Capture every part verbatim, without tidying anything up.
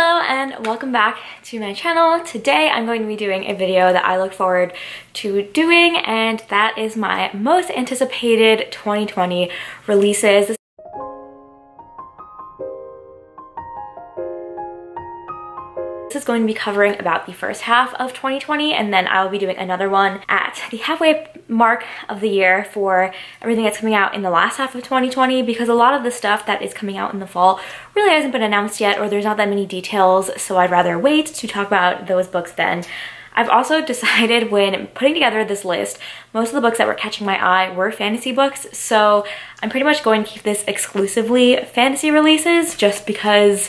Hello and welcome back to my channel. Today I'm going to be doing a video that I look forward to doing, and that is my most anticipated twenty twenty releases. This is going to be covering about the first half of twenty twenty, and then I'll be doing another one at the halfway mark of the year for everything that's coming out in the last half of twenty twenty, because a lot of the stuff that is coming out in the fall really hasn't been announced yet, or there's not that many details, so I'd rather wait to talk about those books then. I've also decided when putting together this list, most of the books that were catching my eye were fantasy books, so I'm pretty much going to keep this exclusively fantasy releases just because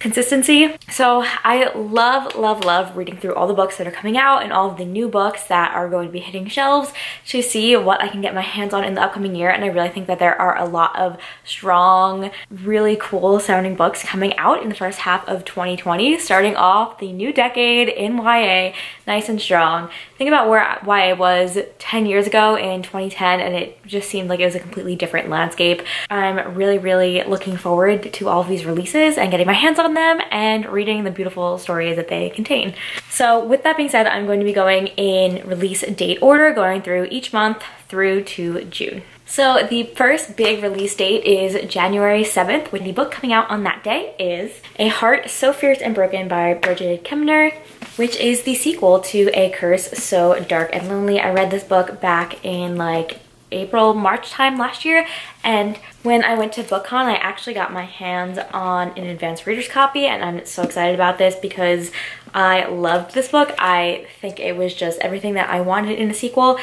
consistency. So I love, love, love reading through all the books that are coming out and all of the new books that are going to be hitting shelves to see what I can get my hands on in the upcoming year, and I really think that there are a lot of strong, really cool sounding books coming out in the first half of twenty twenty, starting off the new decade in Y A nice and strong. Think about where Y A was ten years ago in twenty ten, and it just seemed like it was a completely different landscape. I'm really, really looking forward to all of these releases and getting my hands on them and reading the beautiful stories that they contain. So with that being said, I'm going to be going in release date order, going through each month through to June. So the first big release date is January seventh, when the book coming out on that day is A Heart So Fierce and Broken by Bridget Kemner, which is the sequel to A Curse So Dark and Lonely. I read this book back in like April, March time last year, and when I went to BookCon I actually got my hands on an advanced reader's copy, and I'm so excited about this because I loved this book. I think it was just everything that I wanted in a sequel,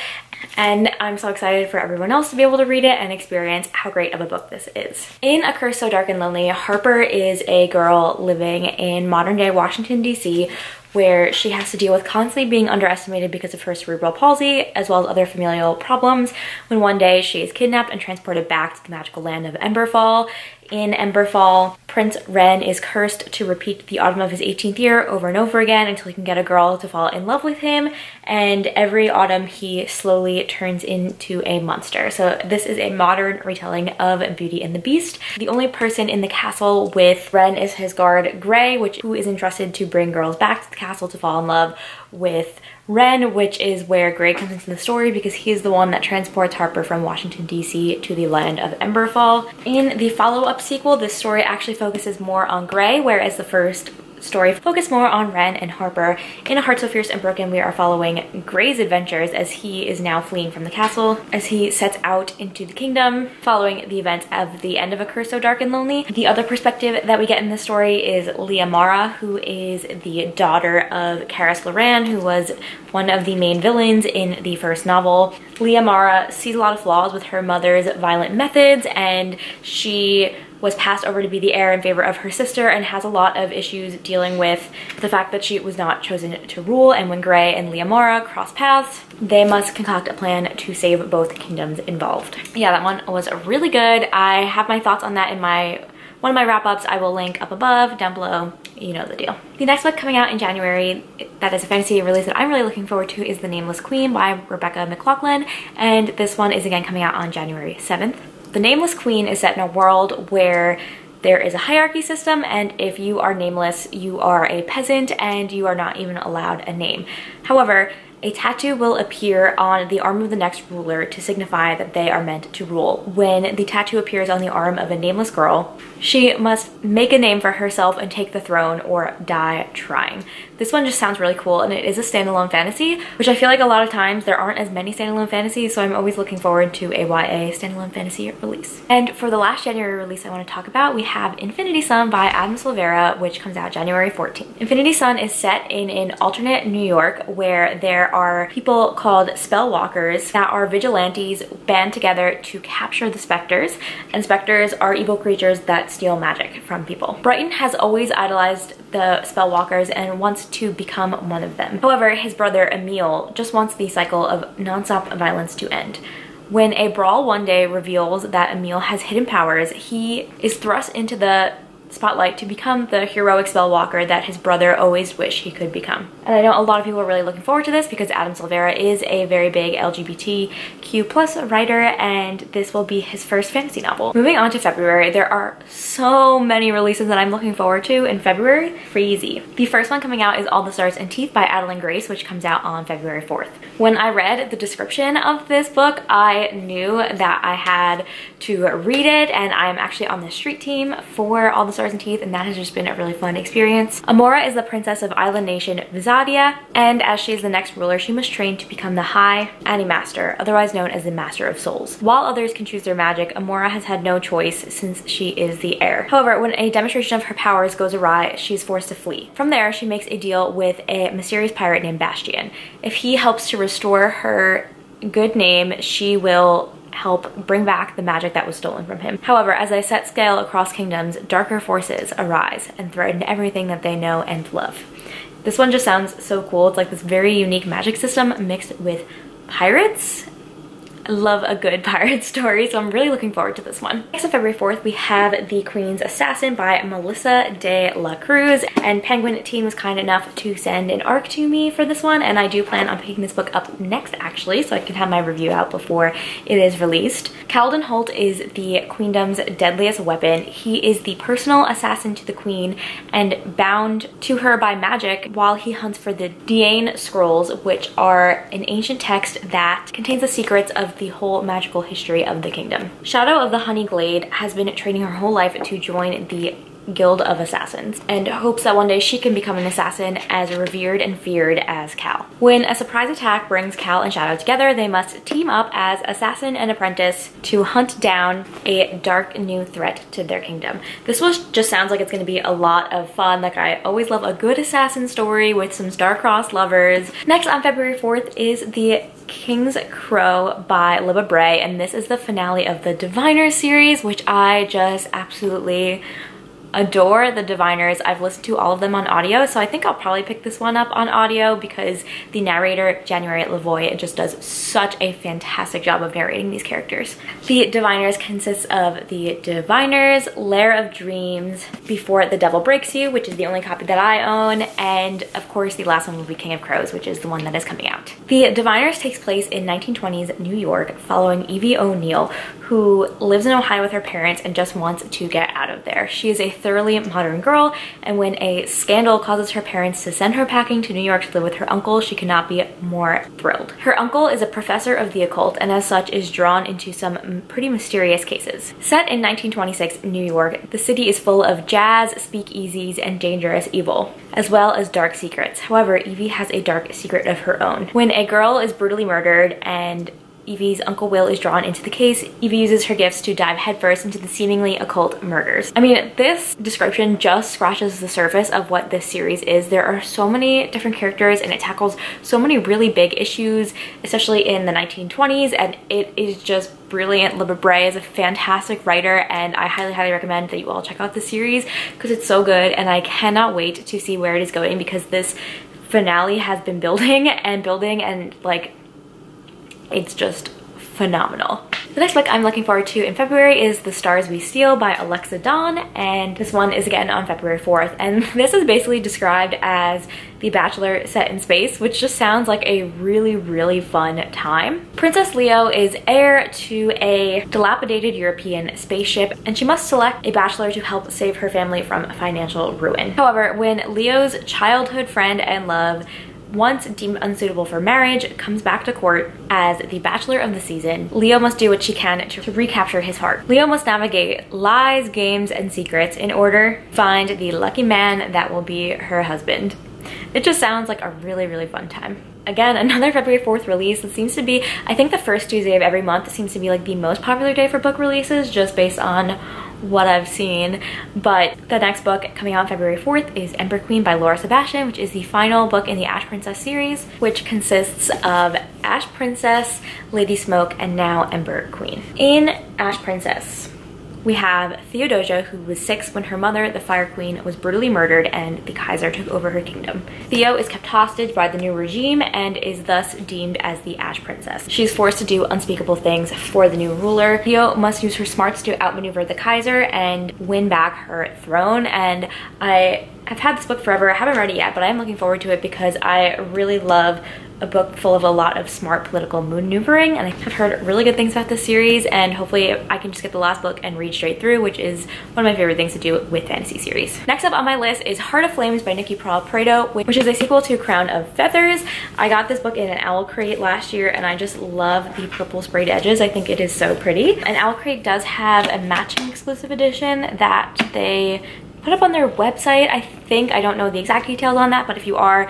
and I'm so excited for everyone else to be able to read it and experience how great of a book this is. In A Curse So Dark and Lonely, Harper is a girl living in modern day Washington, D C, where she has to deal with constantly being underestimated because of her cerebral palsy, as well as other familial problems, when one day she is kidnapped and transported back to the magical land of Emberfall. In Emberfall, Prince Ren is cursed to repeat the autumn of his eighteenth year over and over again until he can get a girl to fall in love with him, and every autumn he slowly turns into a monster. So this is a modern retelling of Beauty and the Beast. The only person in the castle with Ren is his guard Gray, which who is entrusted to bring girls back to the castle to fall in love with Ren, which is where Gray comes into the story because he is the one that transports Harper from Washington, D C to the land of Emberfall. In the follow-up sequel, this story actually focuses more on Gray, whereas the first story focused more on Ren and Harper. In A Heart So Fierce and Broken, we are following Gray's adventures as he is now fleeing from the castle, as he sets out into the kingdom following the events of the end of A Curse So Dark and Lonely. The other perspective that we get in this story is Leah Mara, who is the daughter of Karis Loran, who was one of the main villains in the first novel. Leah Mara sees a lot of flaws with her mother's violent methods, and she was passed over to be the heir in favor of her sister, and has a lot of issues dealing with the fact that she was not chosen to rule, and when Gray and Leah Mara cross paths, they must concoct a plan to save both kingdoms involved. Yeah, that one was really good. I have my thoughts on that in my one of my wrap-ups. I will link up above, down below, you know the deal. The next book coming out in January that is a fantasy release that I'm really looking forward to is The Nameless Queen by Rebecca McLaughlin, and this one is again coming out on January seventh. The Nameless Queen is set in a world where there is a hierarchy system, and if you are nameless, you are a peasant and you are not even allowed a name. However, a tattoo will appear on the arm of the next ruler to signify that they are meant to rule. When the tattoo appears on the arm of a nameless girl, she must make a name for herself and take the throne or die trying. This one just sounds really cool, and it is a standalone fantasy, which I feel like a lot of times there aren't as many standalone fantasies, so I'm always looking forward to a Y A standalone fantasy release. And for the last January release I want to talk about, we have Infinity Sun by Adam Silvera, which comes out January fourteenth. Infinity Sun is set in an alternate New York where there are people called spellwalkers that are vigilantes band together to capture the specters, and specters are evil creatures that steal magic from people. Brighton has always idolized the spellwalkers and wants to become one of them. However, his brother Emil just wants the cycle of non-stop violence to end. When a brawl one day reveals that Emil has hidden powers, he is thrust into the spotlight to become the heroic spellwalker that his brother always wished he could become. And I know a lot of people are really looking forward to this because Adam Silvera is a very big L G B T Q plus writer, and this will be his first fantasy novel. Moving on to February, there are so many releases that I'm looking forward to in February. Crazy. The first one coming out is All the Stars and Teeth by Adeline Grace, which comes out on February fourth. When I read the description of this book, I knew that I had to read it, and I'm actually on the street team for All the Stars and Teeth, and that has just been a really fun experience. Amora is the princess of island nation Vizadia, and as she is the next ruler, she must train to become the High Animaster, otherwise known as the Master of Souls. While others can choose their magic, Amora has had no choice since she is the heir. However, when a demonstration of her powers goes awry, she's forced to flee. From there, she makes a deal with a mysterious pirate named Bastian. If he helps to restore her good name, she will help bring back the magic that was stolen from him. However, as they set sail across kingdoms, darker forces arise and threaten everything that they know and love. This one just sounds so cool. It's like this very unique magic system mixed with pirates. I love a good pirate story, so I'm really looking forward to this one. Next on February fourth, we have The Queen's Assassin by Melissa de la Cruz, and Penguin Teen was kind enough to send an A R C to me for this one, and I do plan on picking this book up next, actually, so I can have my review out before it is released. Caldon Holt is the Queendom's deadliest weapon. He is the personal assassin to the Queen and bound to her by magic while he hunts for the Diane Scrolls, which are an ancient text that contains the secrets of the whole magical history of the kingdom. Shadow of the Honey Glade has been training her whole life to join the Guild of Assassins and hopes that one day she can become an assassin as revered and feared as Cal. When a surprise attack brings Cal and Shadow together, they must team up as assassin and apprentice to hunt down a dark new threat to their kingdom. This was just sounds like it's going to be a lot of fun. Like, I always love a good assassin story with some star-crossed lovers. Next on February fourth is The King's Crow by Libba Bray, and this is the finale of the Diviners series, which I just absolutely adore. The Diviners, I've listened to all of them on audio, so I think I'll probably pick this one up on audio because the narrator, January Lavoie, just does such a fantastic job of narrating these characters. The Diviners consists of The Diviners, Lair of Dreams, Before the Devil Breaks You, which is the only copy that I own, and of course the last one will be King of Crows, which is the one that is coming out. The Diviners takes place in nineteen twenties New York following Evie O'Neill, who lives in Ohio with her parents and just wants to get out of there. She is a thoroughly modern girl, and when a scandal causes her parents to send her packing to New York to live with her uncle, she cannot be more thrilled. Her uncle is a professor of the occult and as such is drawn into some pretty mysterious cases. Set in nineteen twenty-six New York, the city is full of jazz, speakeasies, and dangerous evil, as well as dark secrets. However, Evie has a dark secret of her own. When a girl is brutally murdered and Evie's Uncle Will is drawn into the case, Evie uses her gifts to dive headfirst into the seemingly occult murders. I mean, this description just scratches the surface of what this series is. There are so many different characters and it tackles so many really big issues, especially in the nineteen twenties, and it is just brilliant. Libba Bray is a fantastic writer, and I highly, highly recommend that you all check out the series because it's so good, and I cannot wait to see where it is going because this finale has been building and building, and like, it's just phenomenal. The next book I'm looking forward to in February is The Stars We Steal by Alexa Dawn, and this one is again on February fourth, and this is basically described as The Bachelor set in space, which just sounds like a really, really fun time. Princess Leo is heir to a dilapidated European spaceship, and she must select a bachelor to help save her family from financial ruin. However, when Leo's childhood friend and love, once deemed unsuitable for marriage, comes back to court as the bachelor of the season, Leo must do what she can to recapture his heart. Leo must navigate lies, games, and secrets in order to find the lucky man that will be her husband. It just sounds like a really, really fun time. Again, another February fourth release. It seems to be, I think the first Tuesday of every month seems to be like the most popular day for book releases just based on what I've seen, but the next book coming out on February fourth is Ember Queen by Laura Sebastian, which is the final book in the Ash Princess series, which consists of Ash Princess, Lady Smoke, and now Ember Queen. In Ash Princess, We have Theodosia, who was six when her mother, the Fire Queen, was brutally murdered and the Kaiser took over her kingdom. Theo is kept hostage by the new regime and is thus deemed as the Ash Princess. She's forced to do unspeakable things for the new ruler. Theo must use her smarts to outmaneuver the Kaiser and win back her throne, and I have had this book forever. I haven't read it yet, but I am looking forward to it because I really love a book full of a lot of smart political maneuvering, and I've heard really good things about this series, and hopefully I can just get the last book and read straight through, which is one of my favorite things to do with fantasy series. Next up on my list is Heart of Flames by Nikki Paul-Prado, which is a sequel to Crown of Feathers. I got this book in an owl crate last year, and I just love the purple sprayed edges. I think it is so pretty. And Owl Crate does have a matching exclusive edition that they put up on their website, I think. I don't know the exact details on that, but if you are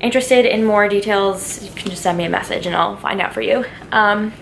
interested in more details, you can just send me a message and I'll find out for you. Um,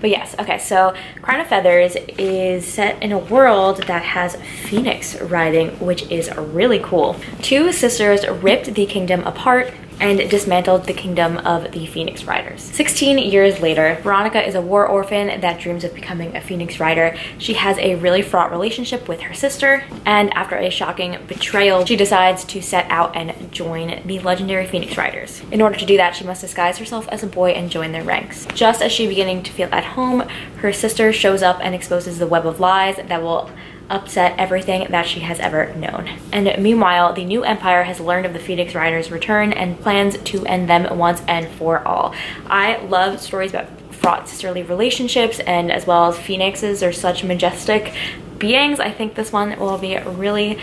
but yes, okay, so Crown of Feathers is set in a world that has phoenix riding, which is really cool. Two sisters ripped the kingdom apart and dismantled the kingdom of the Phoenix Riders. sixteen years later, Veronica is a war orphan that dreams of becoming a Phoenix Rider. She has a really fraught relationship with her sister, and after a shocking betrayal, she decides to set out and join the legendary Phoenix Riders. In order to do that, she must disguise herself as a boy and join their ranks. Just as she's beginning to feel at home, her sister shows up and exposes the web of lies that will upset everything that she has ever known. And meanwhile, the new empire has learned of the Phoenix Riders' return and plans to end them once and for all. I love stories about fraught sisterly relationships, and as well as phoenixes are such majestic beings. I think this one will be really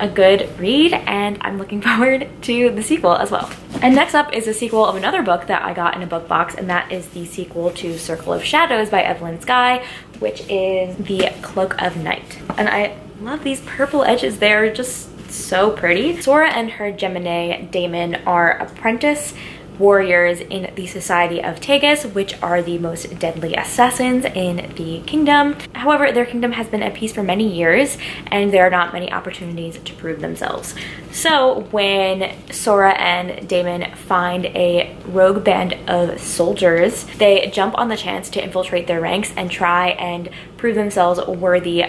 a good read, and I'm looking forward to the sequel as well. And next up is a sequel of another book that I got in a book box, and that is the sequel to Circle of Shadows by Evelyn Skye, which is the Cloak of Night. And I love these purple edges. They're just so pretty. Sora and her Gemini Daemon are apprentice warriors in the Society of Tagus, which are the most deadly assassins in the kingdom. However, their kingdom has been at peace for many years, and there are not many opportunities to prove themselves. So when Sora and Daemon find a rogue band of soldiers, they jump on the chance to infiltrate their ranks and try and prove themselves worthy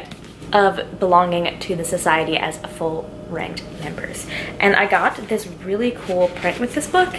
of belonging to the society as full ranked members. And I got this really cool print with this book,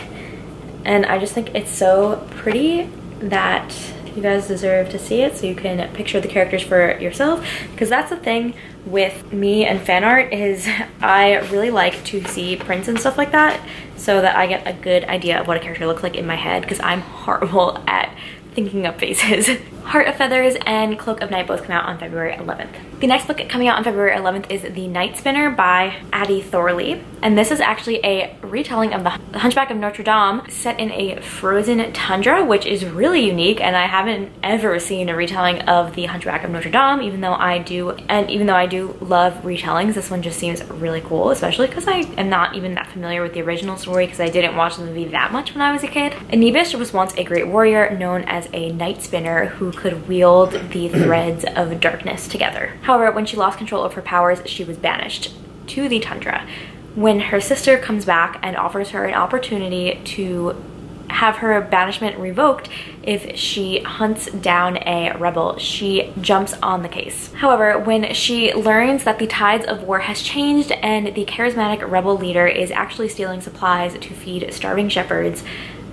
and I just think it's so pretty that you guys deserve to see it so you can picture the characters for yourself, because that's the thing with me and fan art is I really like to see prints and stuff like that so that I get a good idea of what a character looks like in my head, because I'm horrible at thinking up faces. Heart of Feathers and Cloak of Night both come out on February eleventh. The next book coming out on February eleventh is The Night Spinner by Addie Thorley. And this is actually a retelling of The Hunchback of Notre Dame set in a frozen tundra, which is really unique, and I haven't ever seen a retelling of The Hunchback of Notre Dame, even though I do, and even though I do love retellings, this one just seems really cool, especially because I am not even that familiar with the original story because I didn't watch the movie that much when I was a kid. Anibish was once a great warrior known as a Night Spinner who could wield the threads of darkness together. However, when she lost control of her powers, she was banished to the tundra. When her sister comes back and offers her an opportunity to have her banishment revoked if she hunts down a rebel, she jumps on the case. However, when she learns that the tides of war has changed and the charismatic rebel leader is actually stealing supplies to feed starving shepherds,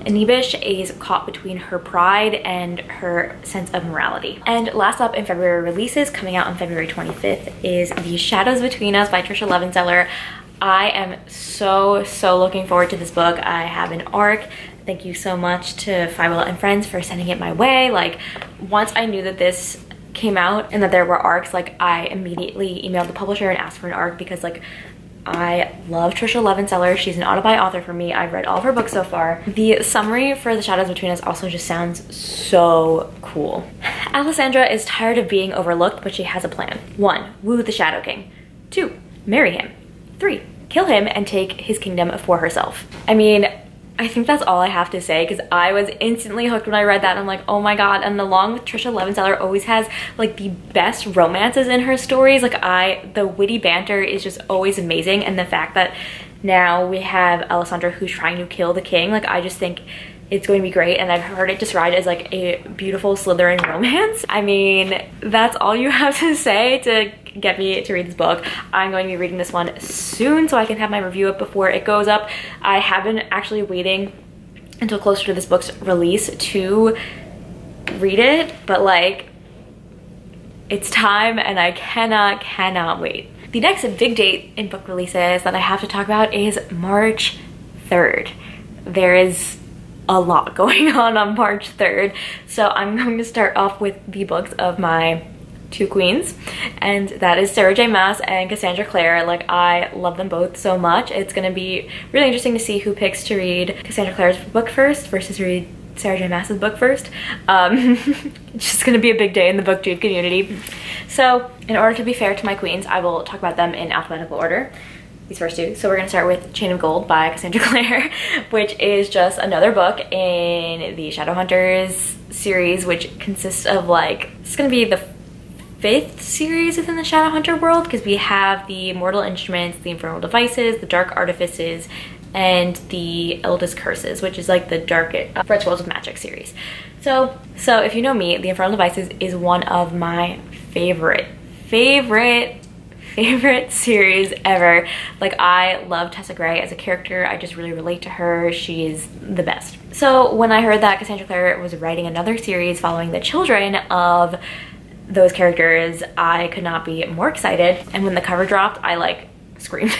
Anibish is caught between her pride and her sense of morality. And last up in February releases, coming out on February twenty-fifth, is The Shadows Between Us by Trisha Lovenseller. I am so, so looking forward to this book. I have an ARC. Thank you so much to Firewell and Friends for sending it my way. Like, once I knew that this came out and that there were ARCs, like, I immediately emailed the publisher and asked for an ARC because, like, I love Trisha Lovenseller. She's an autobi author for me. I've read all of her books so far. The summary for The Shadows Between Us also just sounds so cool. Alessandra is tired of being overlooked, but she has a plan. One, woo the Shadow King. Two, marry him. Three, kill him and take his kingdom for herself. I mean, I think that's all I have to say, because I was instantly hooked when I read that. I'm like, oh my god. And along with Trisha Lovenseller always has like the best romances in her stories. Like, I, the witty banter is just always amazing. And the fact that now we have Alessandra who's trying to kill the king, like, I just think It's going to be great, and I've heard it described as like a beautiful Slytherin romance. I mean, that's all you have to say to get me to read this book. I'm going to be reading this one soon so I can have my review up before it goes up. I have been actually waiting until closer to this book's release to read it, but like, it's time and I cannot, cannot wait. The next big date in book releases that I have to talk about is March third. There is a lot going on on March third, so I'm going to start off with the books of my two queens, and that is Sarah J. Maas and Cassandra Clare. Like, I love them both so much. It's gonna be really interesting to see who picks to read Cassandra Clare's book first versus read Sarah J. Maas's book first. Um, it's just gonna be a big day in the BookTube community. So in order to be fair to my queens, I will talk about them in alphabetical order. These first two. So we're gonna start with Chain of Gold by Cassandra Clare, which is just another book in the Shadowhunters series, which consists of like, it's gonna be the fifth series within the Shadowhunter world, because we have the Mortal Instruments, the Infernal Devices, the Dark Artifices, and the Eldest Curses, which is like the dark uh, Fred's Worlds of Magic series. So, so if you know me, the Infernal Devices is one of my favorite, favorite, favorite series ever. Like, I love Tessa Gray as a character. I just really relate to her. She is the best. So when I heard that Cassandra Clare was writing another series following the children of those characters, I could not be more excited. And when the cover dropped, I like screamed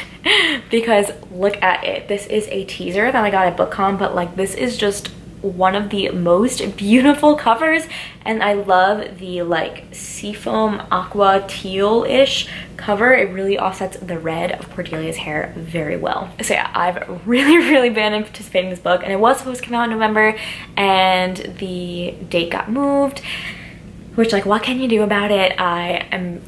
because look at it. This is a teaser that I got at BookCon, but like, this is just one of the most beautiful covers, and I love the like seafoam aqua teal-ish cover. It really offsets the red of Cordelia's hair very well. So yeah, I've really really been anticipating this book, and it was supposed to come out in November and the date got moved, which like, what can you do about it? I am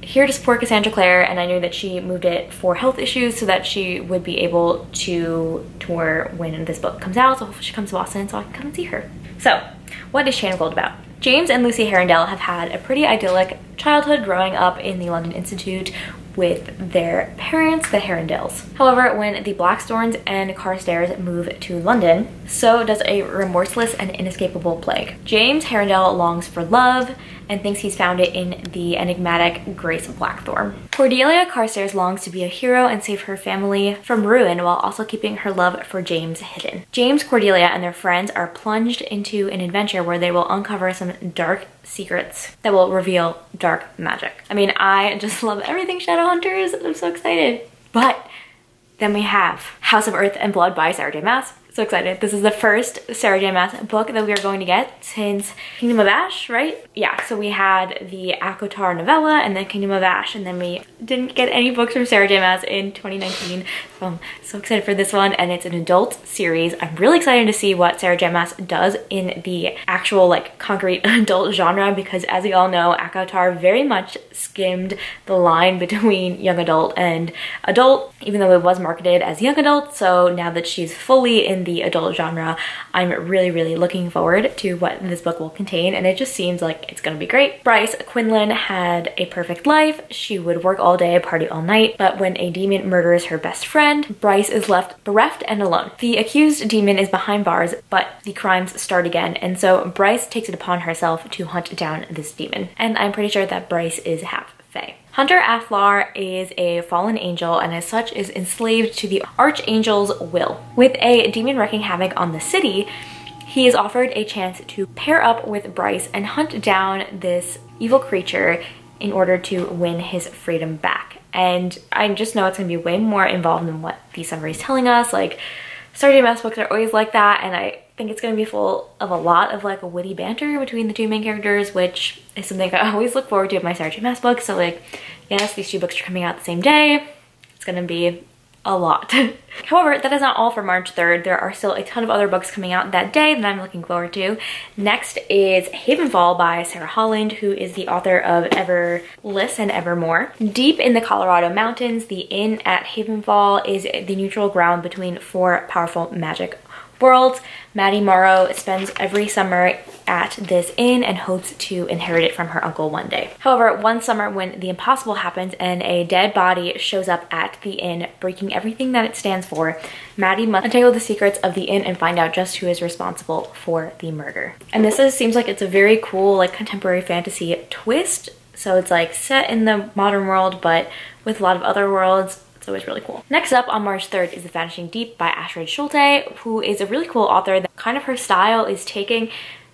here to support Cassandra Clare, and I knew that she moved it for health issues so that she would be able to tour when this book comes out. So hopefully she comes to Boston so I can come and see her. So what is Chain of Gold about? James and Lucy Herondale have had a pretty idyllic childhood growing up in the London Institute with their parents, the Herondales. However, when the Blackthorns and Carstares move to London, so does a remorseless and inescapable plague. James Herondale longs for love and thinks he's found it in the enigmatic Grace Blackthorn. Cordelia Carstares longs to be a hero and save her family from ruin while also keeping her love for James hidden. James, Cordelia, and their friends are plunged into an adventure where they will uncover some dark secrets that will reveal dark magic. I mean, I just love everything Shadowhunters. I'm so excited. But then we have House of Earth and Blood by Sarah J. Maas. So excited. This is the first Sarah J. Maas book that we are going to get since Kingdom of Ash, right? Yeah, so we had the Acotar novella and then Kingdom of Ash, and then we didn't get any books from Sarah J. Maas in twenty nineteen. So I'm so excited for this one, and it's an adult series. I'm really excited to see what Sarah J. Maas does in the actual like concrete adult genre, because as we all know, Acotar very much skimmed the line between young adult and adult, even though it was marketed as young adult. So now that she's fully in the adult genre, I'm really really looking forward to what this book will contain, and it just seems like it's gonna be great. Bryce Quinlan had a perfect life. She would work all day, party all night, but when a demon murders her best friend, Bryce is left bereft and alone. The accused demon is behind bars, but the crimes start again, and so Bryce takes it upon herself to hunt down this demon, and I'm pretty sure that Bryce is half fae. Hunter Aflar is a fallen angel, and as such is enslaved to the archangel's will. With a demon wreaking havoc on the city, he is offered a chance to pair up with Bryce and hunt down this evil creature in order to win his freedom back. And I just know it's gonna be way more involved than what the summary is telling us. Like, Sarah J. Maas books are always like that, and I think it's gonna be full of a lot of like a witty banter between the two main characters, which is something I always look forward to in my Sarah J. Maas books. So like, yes, these two books are coming out the same day. It's gonna be a lot. However, that is not all for March third. There are still a ton of other books coming out that day that I'm looking forward to. Next is Havenfall by Sarah Holland, who is the author of Everless and Evermore. Deep in the Colorado mountains, the inn at Havenfall is the neutral ground between four powerful magic worlds. Maddie Morrow spends every summer at this inn and hopes to inherit it from her uncle one day. However, one summer when the impossible happens and a dead body shows up at the inn, breaking everything that it stands for, Maddie must untangle the secrets of the inn and find out just who is responsible for the murder. And this is, seems like it's a very cool, like, contemporary fantasy twist. So it's like set in the modern world, but with a lot of other worlds. So it's really cool. Next up on March third is The Vanishing Deep by Astrid Schulte, who is a really cool author. That kind of her style is taking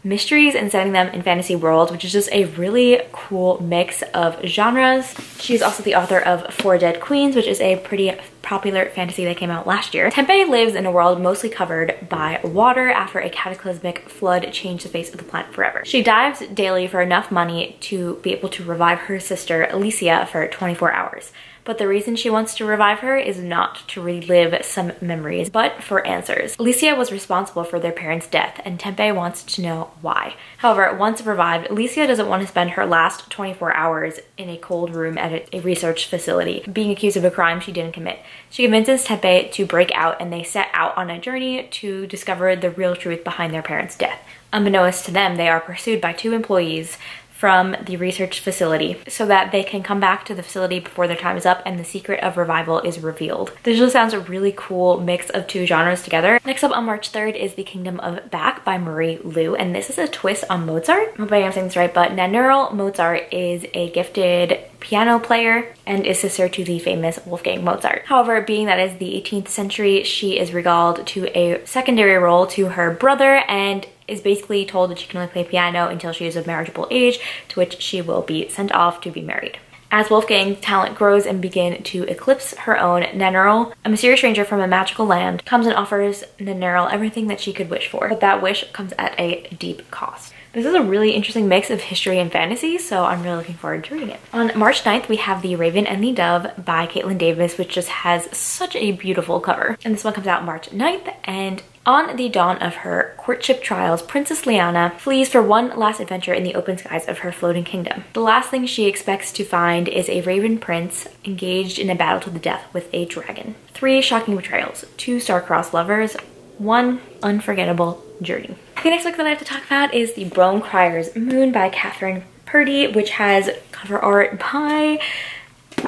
mysteries and setting them in fantasy worlds, which is just a really cool mix of genres. She's also the author of Four Dead Queens, which is a pretty popular fantasy that came out last year. Tempe lives in a world mostly covered by water after a cataclysmic flood changed the face of the planet forever. She dives daily for enough money to be able to revive her sister Alicia for twenty-four hours. But the reason she wants to revive her is not to relive some memories, but for answers. Alicia was responsible for their parents' death, and Tempe wants to know why. However, once revived, Alicia doesn't want to spend her last twenty-four hours in a cold room at a research facility, being accused of a crime she didn't commit. She convinces Tempe to break out, and they set out on a journey to discover the real truth behind their parents' death. Unbeknownst to them, they are pursued by two employees from the research facility so that they can come back to the facility before their time is up and the secret of revival is revealed. This just sounds a really cool mix of two genres together. Next up on March third is The Kingdom of Back by Marie Lu, and this is a twist on Mozart. I'm hoping I'm saying this right, but Nannerl Mozart is a gifted piano player and is sister to the famous Wolfgang Mozart. However, being that is the eighteenth century, she is regaled to a secondary role to her brother and is basically told that she can only play piano until she is of marriageable age, to which she will be sent off to be married. As Wolfgang's talent grows and begin to eclipse her own, Nannerl, a mysterious stranger from a magical land, comes and offers Nannerl everything that she could wish for, but that wish comes at a deep cost. This is a really interesting mix of history and fantasy, so I'm really looking forward to reading it. On March ninth, we have The Raven and the Dove by Caitlin Davis, which just has such a beautiful cover. And this one comes out March ninth, and on the dawn of her courtship trials, Princess Liana flees for one last adventure in the open skies of her floating kingdom. The last thing she expects to find is a raven prince engaged in a battle to the death with a dragon. Three shocking betrayals, two star-crossed lovers, one unforgettable journey. The next book that I have to talk about is The Brougham Crier's Moon by Catherine Purdy, which has cover art by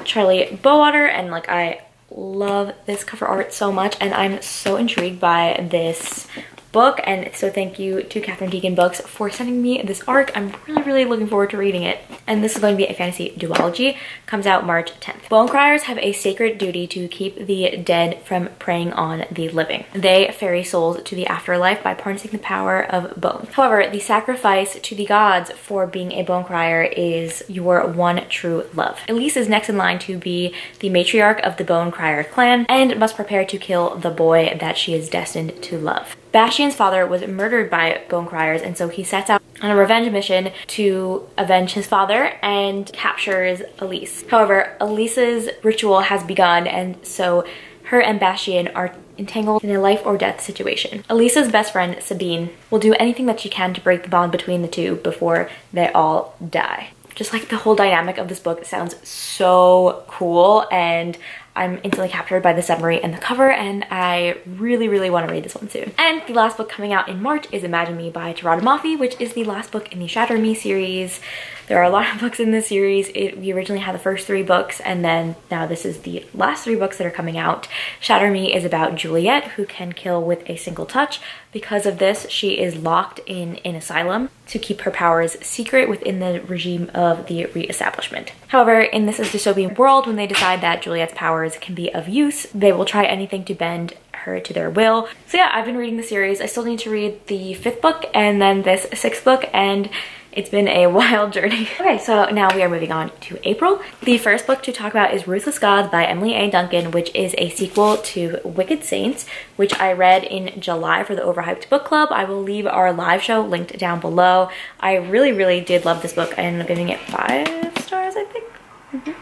Charlie Bowater, and like I love this cover art so much, and I'm so intrigued by this book, and so thank you to Catherine Deegan Books for sending me this arc. I'm really really looking forward to reading it, and this is going to be a fantasy duology. Comes out March tenth. Bone criers have a sacred duty to keep the dead from preying on the living. They ferry souls to the afterlife by harnessing the power of bones. However, the sacrifice to the gods for being a bone crier is your one true love. Elise is next in line to be the matriarch of the Bone Crier clan and must prepare to kill the boy that she is destined to love. Bastian's father was murdered by Bone Criers, and so he sets out on a revenge mission to avenge his father and captures Elise. However, Elise's ritual has begun, and so her and Bastian are entangled in a life or death situation. Elise's best friend, Sabine, will do anything that she can to break the bond between the two before they all die. Just like the whole dynamic of this book sounds so cool, and I'm instantly captured by the summary and the cover, and I really, really want to read this one soon. And the last book coming out in March is Imagine Me by Terada Mafi, which is the last book in the Shatter Me series. There are a lot of books in this series. It, we originally had the first three books, and then now this is the last three books that are coming out. Shatter Me is about Juliet, who can kill with a single touch. Because of this, she is locked in an asylum to keep her powers secret within the regime of the re-establishment. However, in this dystopian world, when they decide that Juliet's powers can be of use, they will try anything to bend her to their will. So yeah, I've been reading the series. I still need to read the fifth book and then this sixth book, and it's been a wild journey. Okay, so now we are moving on to April. The first book to talk about is Ruthless Gods by Emily A. Duncan, which is a sequel to Wicked Saints, which I read in July for the Overhyped Book Club. I will leave our live show linked down below. I really, really did love this book. I ended up giving it five stars, I think. Mm-hmm.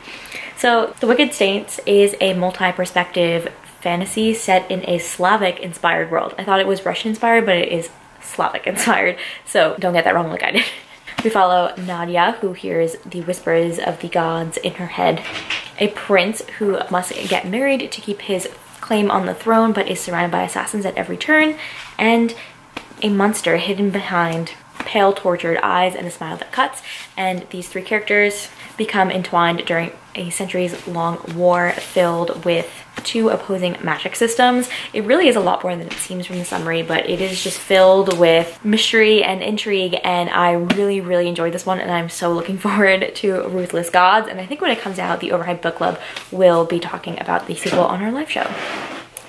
So The Wicked Saints is a multi-perspective fantasy set in a Slavic-inspired world. I thought it was Russian-inspired, but it is Slavic-inspired, so don't get that wrong like I did. We follow Nadia, who hears the whispers of the gods in her head, a prince who must get married to keep his claim on the throne but is surrounded by assassins at every turn, and a monster hidden behind pale, tortured eyes and a smile that cuts. And these three characters become entwined during a centuries-long war filled with two opposing magic systems. It really is a lot more than it seems from the summary, but it is just filled with mystery and intrigue, and I really, really enjoyed this one, and I'm so looking forward to Ruthless Gods. And I think when it comes out, the Overhyped Book Club will be talking about the sequel on our live show.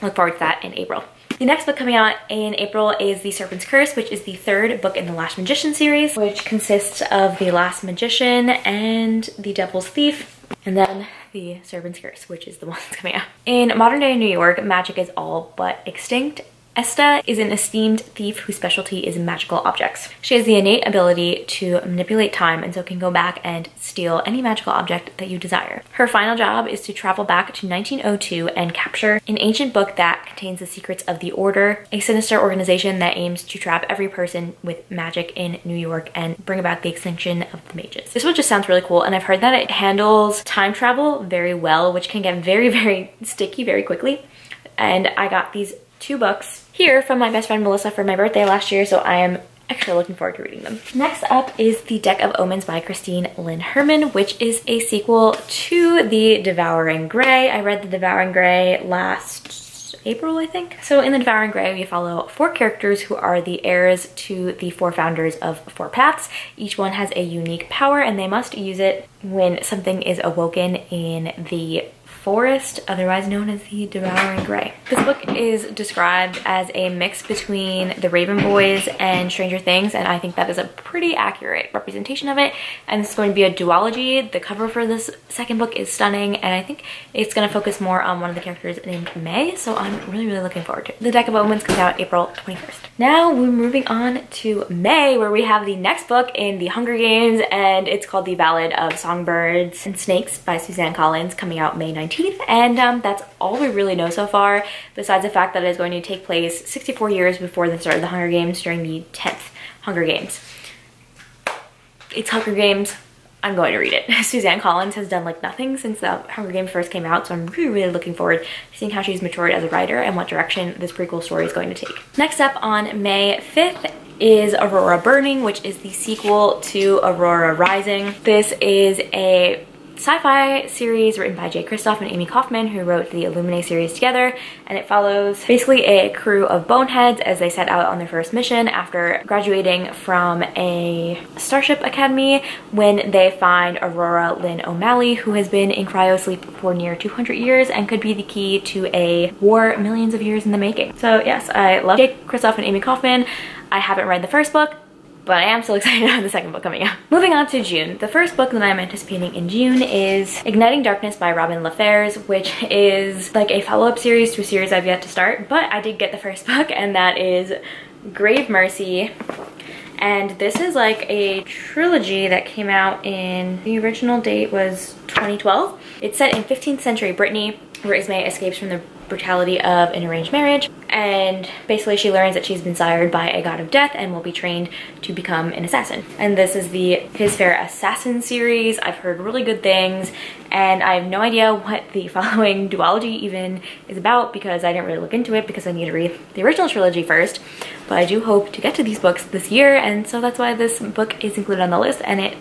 Look forward to that in April. The next book coming out in April is The Serpent's Curse, which is the third book in the Last Magician series, which consists of The Last Magician and The Devil's Thief, and then The Serpent's Curse, which is the one that's coming out. In modern day New York, magic is all but extinct. Esta is an esteemed thief whose specialty is magical objects. She has the innate ability to manipulate time, and so can go back and steal any magical object that you desire. Her final job is to travel back to nineteen oh two and capture an ancient book that contains the secrets of the Order, a sinister organization that aims to trap every person with magic in New York and bring about the extinction of the mages. This one just sounds really cool, and I've heard that it handles time travel very well, which can get very, very sticky very quickly. And I got these two books here from my best friend Melissa for my birthday last year, so I am extra looking forward to reading them. Next up is The Deck of Omens by Christine Lynn Herman, which is a sequel to The Devouring Grey. I read The Devouring Grey last April, I think. So in The Devouring Grey, we follow four characters who are the heirs to the four founders of Four Paths. Each one has a unique power, and they must use it when something is awoken in the forest, otherwise known as the Devouring Grey. This book is described as a mix between The Raven Boys and Stranger Things, and I think that is a pretty accurate representation of it. And it's going to be a duology. The cover for this second book is stunning, and I think it's going to focus more on one of the characters named May, so I'm really, really looking forward to it. The Deck of Omens comes out April twenty-first. Now we're moving on to May, where we have the next book in the Hunger Games, and it's called The Ballad of Songbirds and Snakes by Suzanne Collins, coming out May nineteenth. And um, that's all we really know so far, besides the fact that it is going to take place sixty-four years before the start of the Hunger Games, during the tenth Hunger Games. It's Hunger Games. I'm going to read it. Suzanne Collins has done like nothing since the Hunger Games first came out, so I'm really, really looking forward to seeing how she's matured as a writer and what direction this prequel story is going to take. Next up on May fifth is Aurora Burning, which is the sequel to Aurora Rising. This is a sci-fi series written by Jay Kristoff and Amy Kaufman, who wrote the Illuminae series together, and it follows basically a crew of boneheads as they set out on their first mission after graduating from a Starship Academy, when they find Aurora Lynn O'Malley, who has been in cryosleep for near two hundred years and could be the key to a war millions of years in the making. So yes, I love Jay Kristoff and Amy Kaufman. I haven't read the first book, but I am still excited to have the second book coming out. Moving on to June. The first book that I'm anticipating in June is Igniting Darkness by Robin LaFerres, which is like a follow-up series to a series I've yet to start, but I did get the first book, and that is Grave Mercy. And this is like a trilogy that came out in, the original date was twenty twelve. It's set in fifteenth century Brittany, where Ismay escapes from the brutality of an arranged marriage, and basically she learns that she's been sired by a god of death and will be trained to become an assassin. And this is the His Fair Assassin series. I've heard really good things, and I have no idea what the following duology even is about, because I didn't really look into it because I need to read the original trilogy first, but I do hope to get to these books this year, and so that's why this book is included on the list, and it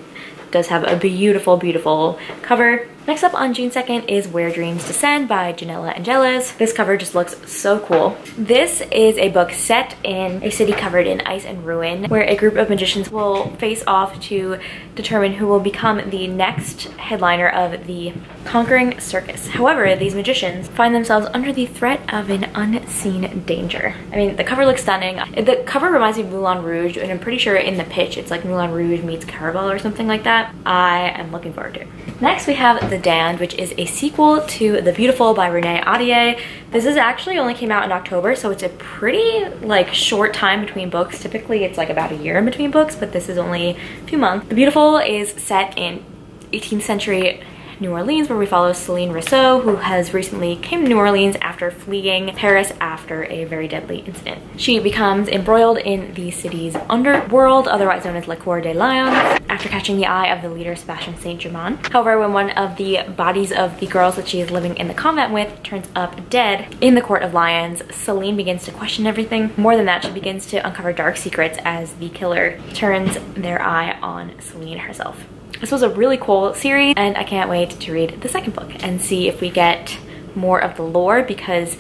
does have a beautiful, beautiful cover. Next up on June second is Where Dreams Descend by Janela Angeles. This cover just looks so cool. This is a book set in a city covered in ice and ruin, where a group of magicians will face off to determine who will become the next headliner of the Conquering Circus. However, these magicians find themselves under the threat of an unseen danger. I mean, the cover looks stunning. The cover reminds me of Moulin Rouge, and I'm pretty sure in the pitch it's like Moulin Rouge meets Caravelle or something like that. I am looking forward to it. Next we have The Damned, which is a sequel to The Beautiful by Renee Adier. This is actually only came out in October, so it's a pretty like short time between books. Typically it's like about a year in between books, but this is only a few months. The Beautiful is set in eighteenth century New Orleans, where we follow Celine Rousseau, who has recently came to New Orleans after fleeing Paris after a very deadly incident. She becomes embroiled in the city's underworld, otherwise known as La Cour des Lions, after catching the eye of the leader Sebastian Saint Germain. However, when one of the bodies of the girls that she is living in the convent with turns up dead in the Court of Lions, Celine begins to question everything. More than that, she begins to uncover dark secrets as the killer turns their eye on Celine herself. This was a really cool series, and I can't wait to read the second book and see if we get more of the lore, because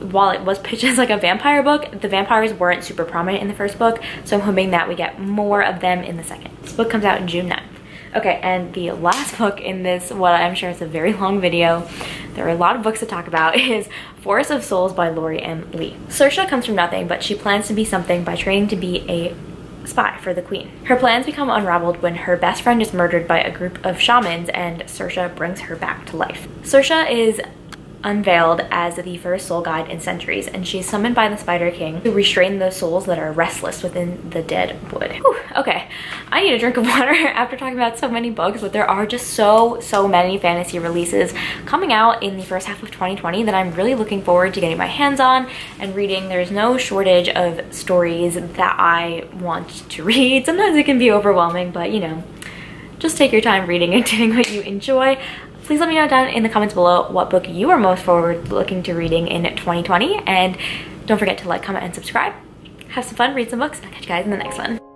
while it was pitched as like a vampire book, the vampires weren't super prominent in the first book, so I'm hoping that we get more of them in the second. This book comes out on June ninth. Okay, and the last book in this, what I'm sure is a very long video, there are a lot of books to talk about, is Forest of Souls by Lori M. Lee. Saoirse comes from nothing, but she plans to be something by training to be a spy for the queen. Her plans become unraveled when her best friend is murdered by a group of shamans, and Saoirse brings her back to life. Saoirse is unveiled as the first soul guide in centuries, and she's summoned by the Spider King to restrain those souls that are restless within the dead wood. Whew, okay, I need a drink of water after talking about so many books, but there are just so so many fantasy releases coming out in the first half of twenty twenty that I'm really looking forward to getting my hands on and reading. There's no shortage of stories that I want to read. Sometimes it can be overwhelming, but you know, just take your time reading and doing what you enjoy. Please let me know down in the comments below what book you are most forward looking to reading in twenty twenty, and don't forget to like, comment, and subscribe. Have some fun, read some books, and I'll catch you guys in the next one.